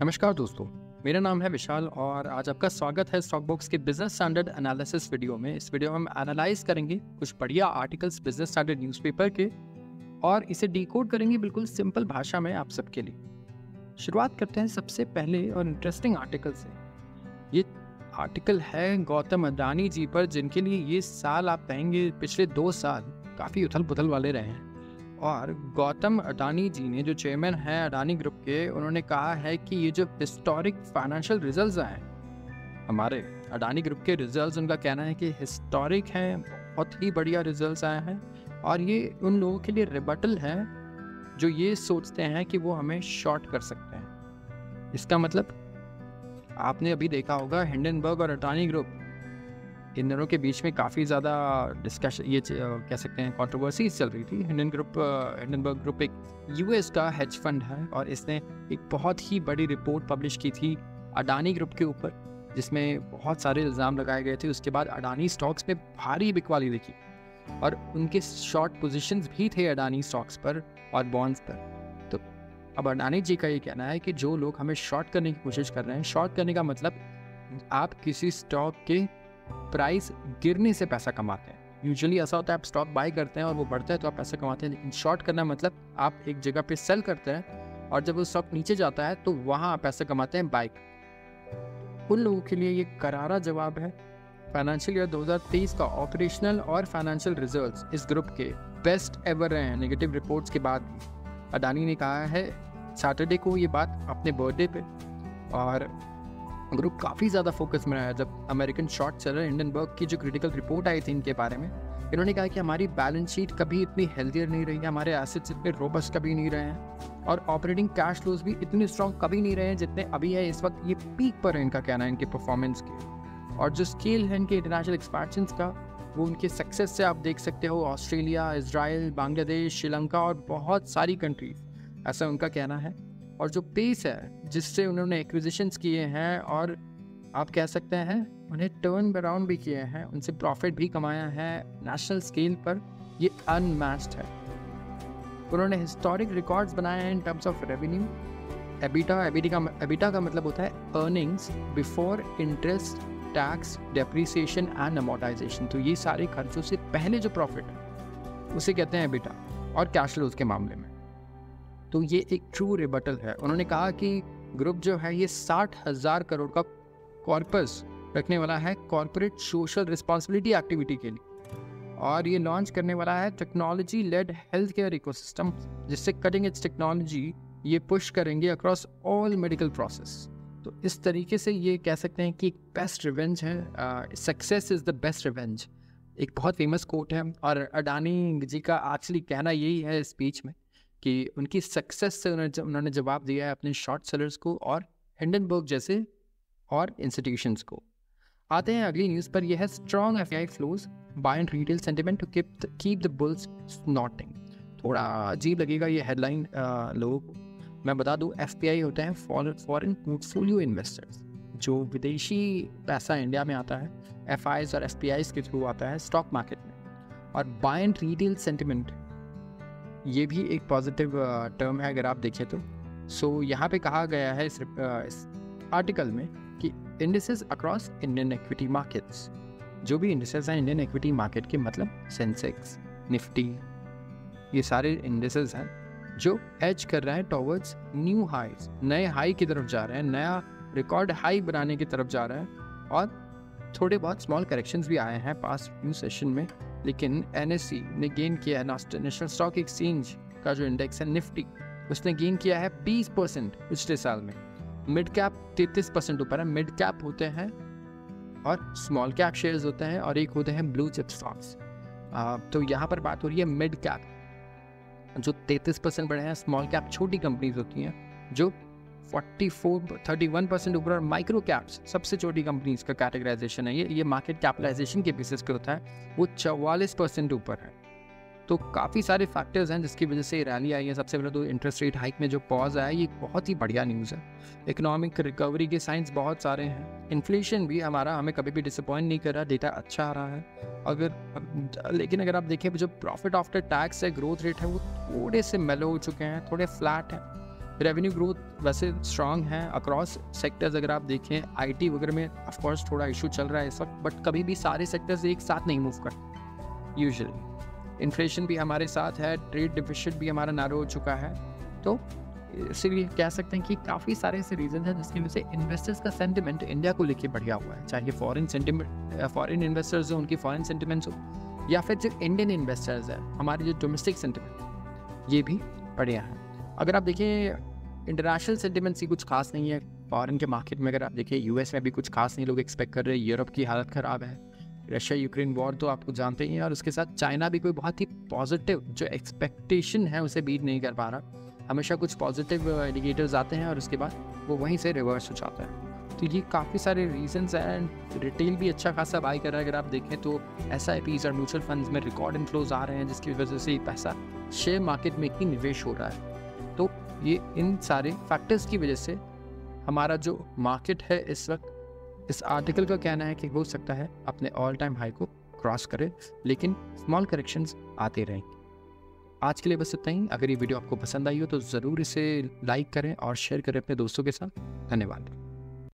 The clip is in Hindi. नमस्कार दोस्तों, मेरा नाम है विशाल और आज आपका स्वागत है स्टॉक बॉक्स के बिजनेस स्टैंडर्ड एनालिसिस वीडियो में। इस वीडियो में हम एनालाइज करेंगे कुछ बढ़िया आर्टिकल्स बिजनेस स्टैंडर्ड न्यूज़पेपर के और इसे डिकोड करेंगे बिल्कुल सिंपल भाषा में आप सबके लिए। शुरुआत करते हैं सबसे पहले और इंटरेस्टिंग आर्टिकल से। ये आर्टिकल है गौतम अडानी जी पर, जिनके लिए ये साल आप कहेंगे पिछले 2 साल काफ़ी उथल पुथल वाले रहे हैं। और गौतम अडानी जी ने, जो चेयरमैन हैं अडानी ग्रुप के, उन्होंने कहा है कि ये जो हिस्टोरिक फाइनेंशियल रिजल्ट्स आए हमारे अडानी ग्रुप के रिजल्ट्स, उनका कहना है कि हिस्टोरिक हैं, बहुत ही बढ़िया रिजल्ट्स आए हैं। और ये उन लोगों के लिए रिबटल है जो ये सोचते हैं कि वो हमें शॉर्ट कर सकते हैं। इसका मतलब आपने अभी देखा होगा हिंडनबर्ग और अडानी ग्रुप, इन दोनों के बीच में काफ़ी ज़्यादा डिस्कशन, ये कह सकते हैं कंट्रोवर्सीज चल रही थी। हिंडनबर्ग ग्रुप एक यूएस का हेज फंड है और इसने एक बहुत ही बड़ी रिपोर्ट पब्लिश की थी अडानी ग्रुप के ऊपर, जिसमें बहुत सारे इल्ज़ाम लगाए गए थे। उसके बाद अडानी स्टॉक्स में भारी बिकवाली देखी और उनके शॉर्ट पोजिशंस भी थे अडानी स्टॉक्स पर और बॉन्ड्स पर। तो अब अडानी जी का ये कहना है कि जो लोग हमें शॉर्ट करने की कोशिश कर रहे हैं, शॉर्ट करने का मतलब आप किसी स्टॉक के प्राइस गिरने से पैसा कमाते हैं। यूजुअली ऐसा होता है, आप स्टॉक बाय करते हैं और वो बढ़ता है तो आप पैसा कमाते हैं, लेकिन शॉर्ट करना मतलब आप एक जगह पे सेल करते हैं और जब वो स्टॉक नीचे जाता है तो वहाँ आप पैसा कमाते हैं बाय। उन लोगों के लिए ये करारा जवाब है। फाइनेंशियल ईयर 2023 का ऑपरेशनल और फाइनेंशियल रिजल्ट्स इस ग्रुप के बेस्ट एवर रहे हैं नेगेटिव रिपोर्ट्स के बाद भी। अडानी ने कहा है सैटरडे को ये बात अपने बर्थडे पर, और ग्रुप काफ़ी ज़्यादा फोकस में रहा है जब अमेरिकन शॉर्ट सेलर हिंडनबर्ग की जो क्रिटिकल रिपोर्ट आई थी इनके बारे में। इन्होंने कहा कि हमारी बैलेंस शीट कभी इतनी हेल्दियर नहीं रही है, हमारे एसेट्स इतने रोबस्ट कभी नहीं रहे हैं और ऑपरेटिंग कैश फ्लोज भी इतने स्ट्रॉन्ग कभी नहीं रहे हैं जितने अभी है इस वक्त। ये पीक पर है इनका कहना है, इनके परफॉर्मेंस के। और जो स्केल है इनके इंटरनेशनल एक्सपेंशन का, वो उनके सक्सेस से आप देख सकते हो। ऑस्ट्रेलिया, इसराइल, बांग्लादेश, श्रीलंका और बहुत सारी कंट्रीज, ऐसा उनका कहना है। और जो पेस है जिससे उन्होंने एक्विजिशंस किए हैं और आप कह सकते हैं उन्हें टर्न अराउंड भी किए हैं, उनसे प्रॉफिट भी कमाया है नेशनल स्केल पर, ये अनमैच्ड है। उन्होंने हिस्टोरिक रिकॉर्ड्स बनाए हैं in terms of revenue, EBITDA का मतलब होता है earnings before interest, tax, depreciation and amortisation. तो ये सारे खर्चों से पहले जो प्रॉफिट है उसे कहते हैं एबिटा, और कैश फ्लोज के मामले में तो ये एक ट्रू रिबटल है। उन्होंने कहा कि ग्रुप जो है ये 60,000 करोड़ का कॉर्पस रखने वाला है कॉर्पोरेट सोशल रिस्पॉन्सिबिलिटी एक्टिविटी के लिए, और ये लॉन्च करने वाला है technology led health care ecosystem, जिससे कटिंग एज टेक्नोलॉजी ये पुश करेंगे अक्रॉस ऑल मेडिकल प्रोसेस। तो इस तरीके से ये कह सकते हैं कि बेस्ट रिवेंज है, success is the best revenge, एक बहुत फेमस कोट है। और अडानी जी का एक्चुअली कहना यही है स्पीच में कि उनकी सक्सेस से उन्होंने जवाब दिया है अपने शॉर्ट सेलर्स को और हिंडनबर्ग जैसे और इंस्टीट्यूशंस को। आते हैं अगली न्यूज़ पर। यह है strong FPI flows buy and retail sentiment to keep the bulls snorting. थोड़ा अजीब लगेगा ये हेडलाइन लोगों को, मैं बता दूं एफपीआई होते हैं फॉरेन पोर्टफोलियो इन्वेस्टर्स, जो विदेशी पैसा इंडिया में आता है एफआईज और एफपीआईज के थ्रू आता है स्टॉक मार्केट में। और बाय एंड रिटेल सेंटिमेंट ये भी एक पॉजिटिव टर्म है अगर आप देखें तो। सो यहाँ पे कहा गया है इस आर्टिकल में कि indices across Indian equity markets, जो भी इंडिसेस हैं इंडियन इक्विटी मार्केट के, मतलब सेंसेक्स, निफ्टी, ये सारे इंडिसेस हैं जो एज कर रहे हैं टॉवर्ड्स न्यू हाईज, नए हाई की तरफ जा रहे हैं, नया रिकॉर्ड हाई बनाने की तरफ जा रहे हैं। और थोड़े बहुत स्मॉल करेक्शंस भी आए हैं पास्ट फ्यू सेशन में, लेकिन एनएससी ने गेन किया है, नेशनल स्टॉक एक्सचेंज का जो इंडेक्स है निफ्टी, उसने गेन किया है 20% पिछले साल में। मिड कैप 33% ऊपर है। मिड कैप होते हैं और स्मॉल कैप शेयर्स होते हैं और एक होते हैं ब्लू चिप स्टॉक्स। तो यहाँ पर बात हो रही है मिड कैप जो 33% बढ़े हैं, स्मॉल कैप छोटी कंपनीज होती हैं जो 31% ऊपर, और माइक्रो कैप्स सबसे छोटी कंपनीज का कैटेगराइजेशन है ये मार्केट कैपिटलाइजेशन के बेसिस पे होता है, वो 44% ऊपर है। तो काफ़ी सारे फैक्टर्स हैं जिसकी वजह से रैली आई है। सबसे पहले तो इंटरेस्ट रेट हाइक में जो पॉज आया, ये बहुत ही बढ़िया न्यूज़ है। इकोनॉमिक रिकवरी के साइंस बहुत सारे हैं। इन्फ्लेशन भी हमें कभी भी डिसअपॉइंट नहीं कर रहा, डेटा अच्छा आ रहा है। लेकिन अगर आप देखें जो प्रॉफिट आफ्टर टैक्स है, ग्रोथ रेट है, वो थोड़े से मेलो हो चुके हैं, थोड़े फ्लैट हैं। रेवेन्यू ग्रोथ वैसे स्ट्रांग है अक्रॉस सेक्टर्स। अगर आप देखें आईटी वगैरह में ऑफकोर्स थोड़ा इशू चल रहा है इस वक्त, बट कभी भी सारे सेक्टर्स एक साथ नहीं मूव करते यूजुअली। इन्फ्लेशन भी हमारे साथ है, ट्रेड डिफिसिट भी हमारा नारो हो चुका है, तो इसीलिए कह सकते हैं कि काफ़ी सारे ऐसे रीजन हैं जिसकी वजह से इन्वेस्टर्स का सेंटिमेंट इंडिया को लेके बढ़िया हुआ है। चाहे फॉरेन इन्वेस्टर्स हो, उनकी फॉरेन सेंटिमेंट्स हो, या फिर जो इंडियन इन्वेस्टर्स हैं, हमारे जो डोमेस्टिक सेंटिमेंट ये भी बढ़िया है। अगर आप देखें इंटरनेशनल सेंटिमेंट्स की कुछ खास नहीं है फॉरेन के मार्केट में। अगर आप देखें यूएस में भी कुछ खास नहीं लोग एक्सपेक्ट कर रहे हैं, यूरोप की हालत ख़राब है, रशिया यूक्रेन वॉर तो आपको जानते ही हैं, और उसके साथ चाइना भी कोई बहुत ही पॉजिटिव जो एक्सपेक्टेशन है उसे बीट नहीं कर पा रहा। हमेशा कुछ पॉजिटिव इंडिकेटर्स आते हैं और उसके बाद वो वहीं से रिवर्स हो जाता है। तो ये काफ़ी सारे रीजंस हैं। एंड रिटेल भी अच्छा खासा बाई कर रहा है। अगर आप देखें तो एसआईपीज़ और म्यूचुअल फंड्स में रिकॉर्ड इनफ्लोज आ रहे हैं, जिसकी वजह से पैसा शेयर मार्केट में ही निवेश हो रहा है। तो ये इन सारे फैक्टर्स की वजह से हमारा जो मार्केट है इस वक्त, इस आर्टिकल का कहना है कि हो सकता है अपने ऑल टाइम हाई को क्रॉस करे, लेकिन स्मॉल करेक्शंस आते रहेंगे। आज के लिए बस इतना ही। अगर ये वीडियो आपको पसंद आई हो तो ज़रूर इसे लाइक करें और शेयर करें अपने दोस्तों के साथ। धन्यवाद।